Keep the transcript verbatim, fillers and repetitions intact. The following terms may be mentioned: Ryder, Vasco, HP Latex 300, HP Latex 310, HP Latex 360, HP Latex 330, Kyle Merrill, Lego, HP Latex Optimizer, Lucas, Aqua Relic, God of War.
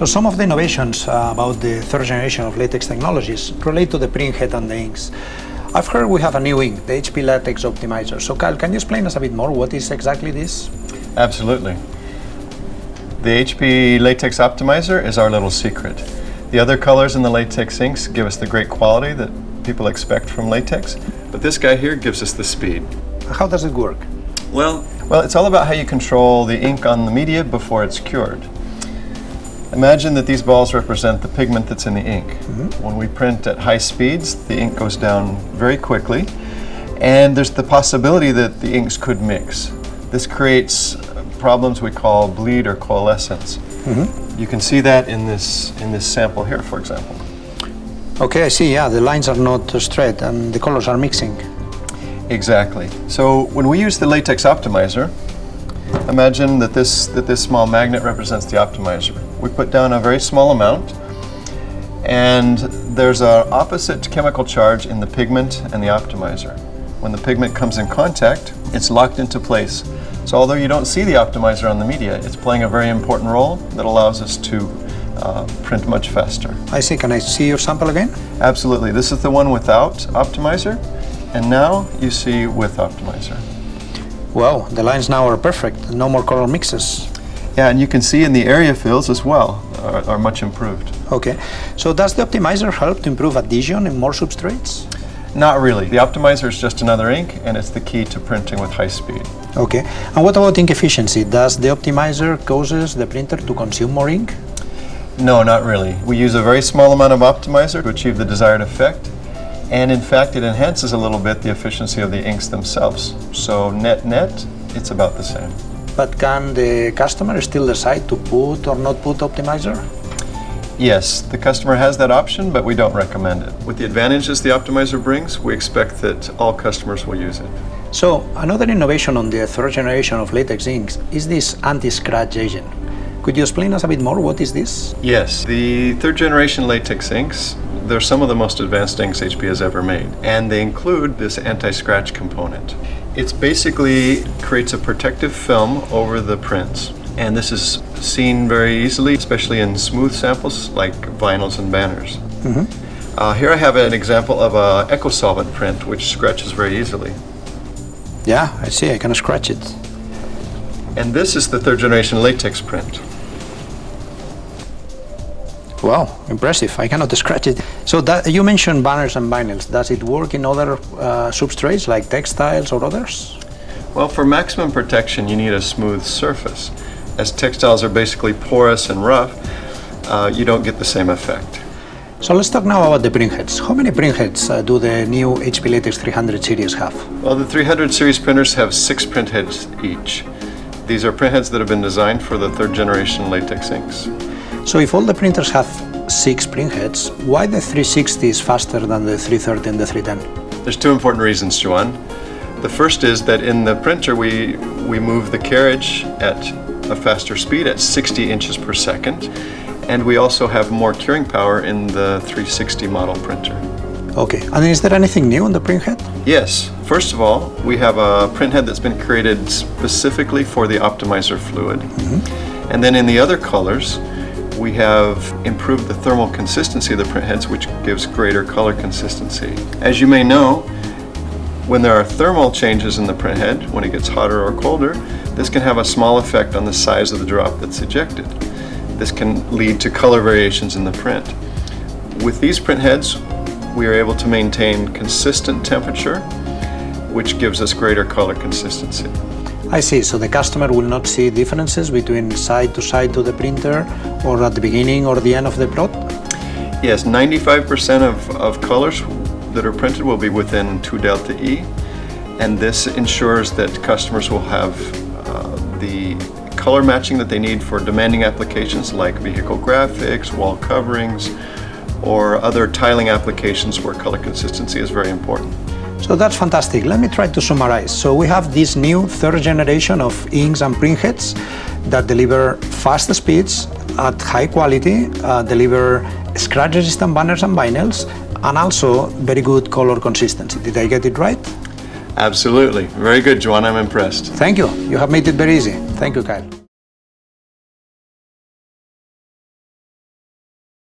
So some of the innovations uh, about the third generation of latex technologies relate to the printhead and the inks. I've heard we have a new ink, the H P Latex Optimizer. So Kyle, can you explain us a bit more what is exactly this? Absolutely. The H P Latex Optimizer is our little secret. The other colors in the latex inks give us the great quality that people expect from latex, but this guy here gives us the speed. How does it work? Well, well, it's all about how you control the ink on the media before it's cured. Imagine that these balls represent the pigment that's in the ink. Mm-hmm. When we print at high speeds, the ink goes down very quickly, and there's the possibility that the inks could mix. This creates problems we call bleed or coalescence. Mm-hmm. You can see that in this, in this sample here, for example. Okay, I see, yeah, the lines are not straight and the colors are mixing. Exactly. So when we use the latex optimizer, imagine that this, that this small magnet represents the optimizer. We put down a very small amount, and there's an opposite chemical charge in the pigment and the optimizer. When the pigment comes in contact, it's locked into place. So although you don't see the optimizer on the media, it's playing a very important role that allows us to uh, print much faster. I see. Can I see your sample again? Absolutely. This is the one without optimizer, and now you see with optimizer. Wow, the lines now are perfect. No more color mixes. Yeah, and you can see in the area fills as well are, are much improved. Okay. So does the optimizer help to improve adhesion in more substrates? Not really. The optimizer is just another ink, and it's the key to printing with high speed. Okay. And what about ink efficiency? Does the optimizer causes the printer to consume more ink? No, not really. We use a very small amount of optimizer to achieve the desired effect, and in fact it enhances a little bit the efficiency of the inks themselves. So net-net, it's about the same. But can the customer still decide to put or not put optimizer? Yes, the customer has that option, but we don't recommend it. With the advantages the optimizer brings, we expect that all customers will use it. So, another innovation on the third generation of latex inks is this anti-scratch agent. Could you explain us a bit more, what is this? Yes, the third generation latex inks, they're some of the most advanced inks H P has ever made, and they include this anti-scratch component. It basically creates a protective film over the prints. And this is seen very easily, especially in smooth samples like vinyls and banners. Mm-hmm. uh, here I have an example of a eco-solvent print which scratches very easily. Yeah, I see, I can scratch it. And this is the third generation latex print. Wow, impressive, I cannot scratch it. So that, you mentioned banners and vinyls. Does it work in other uh, substrates like textiles or others? Well, for maximum protection you need a smooth surface. As textiles are basically porous and rough, uh, you don't get the same effect. So let's talk now about the printheads. How many printheads uh, do the new H P Latex three hundred series have? Well, the three hundred series printers have six printheads each. These are printheads that have been designed for the third generation latex inks. So if all the printers have six printheads, why the three sixty is faster than the three thirty and the three ten? There's two important reasons, Joan. The first is that in the printer we, we move the carriage at a faster speed at sixty inches per second, and we also have more curing power in the three sixty model printer. Okay, and is there anything new on the printhead? Yes, first of all, we have a printhead that's been created specifically for the optimizer fluid. Mm-hmm. And then in the other colors, we have improved the thermal consistency of the printheads, which gives greater color consistency. As you may know, when there are thermal changes in the printhead, when it gets hotter or colder, this can have a small effect on the size of the drop that's ejected. This can lead to color variations in the print. With these printheads, we are able to maintain consistent temperature, which gives us greater color consistency. I see, so the customer will not see differences between side to side to the printer, or at the beginning or the end of the plot? Yes, ninety-five percent of, of colors that are printed will be within two delta E, and this ensures that customers will have uh, the color matching that they need for demanding applications like vehicle graphics, wall coverings, or other tiling applications where color consistency is very important. So that's fantastic. Let me try to summarize. So we have this new third generation of inks and printheads that deliver fast speeds at high quality, uh, deliver scratch-resistant banners and vinyls, and also very good color consistency. Did I get it right? Absolutely. Very good, Joan. I'm impressed. Thank you. You have made it very easy. Thank you, Kyle.